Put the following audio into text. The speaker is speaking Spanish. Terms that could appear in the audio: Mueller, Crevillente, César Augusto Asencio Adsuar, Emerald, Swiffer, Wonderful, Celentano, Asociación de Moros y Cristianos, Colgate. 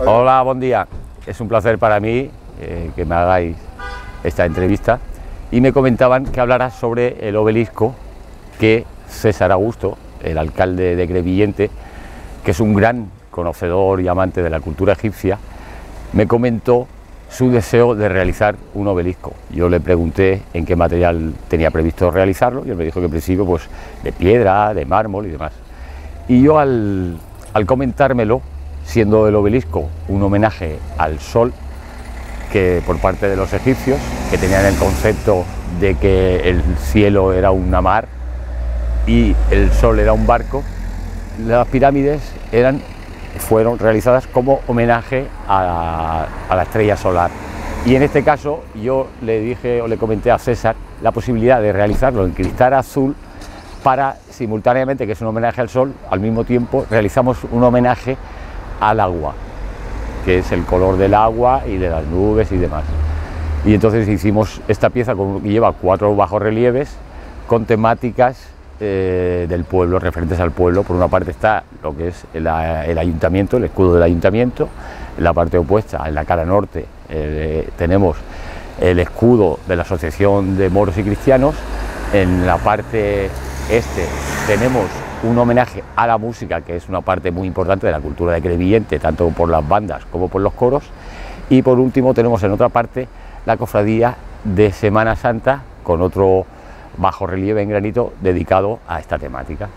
Hola, buen día. Es un placer para mí que me hagáis esta entrevista. Y me comentaban que hablaras sobre el obelisco que César Augusto, el alcalde de Crevillente, que es un gran conocedor y amante de la cultura egipcia, me comentó su deseo de realizar un obelisco. Yo le pregunté en qué material tenía previsto realizarlo y él me dijo que en principio pues de piedra, de mármol y demás. Y yo al comentármelo, siendo el obelisco un homenaje al sol, que por parte de los egipcios, que tenían el concepto de que el cielo era una mar y el sol era un barco, las pirámides fueron realizadas como homenaje a la estrella solar. Y en este caso yo le dije o le comenté a César la posibilidad de realizarlo en cristal azul para, simultáneamente, que es un homenaje al sol, al mismo tiempo realizamos un homenaje al agua, que es el color del agua y de las nubes y demás. Y entonces hicimos esta pieza que lleva 4 bajorrelieves con temáticas del pueblo, referentes al pueblo. Por una parte está lo que es el ayuntamiento, el escudo del ayuntamiento. En la parte opuesta, en la cara norte, tenemos el escudo de la Asociación de Moros y Cristianos. En la parte este tenemos un homenaje a la música, que es una parte muy importante de la cultura de Crevillente, tanto por las bandas como por los coros. Y por último tenemos en otra parte la cofradía de Semana Santa, con otro bajo relieve en granito dedicado a esta temática.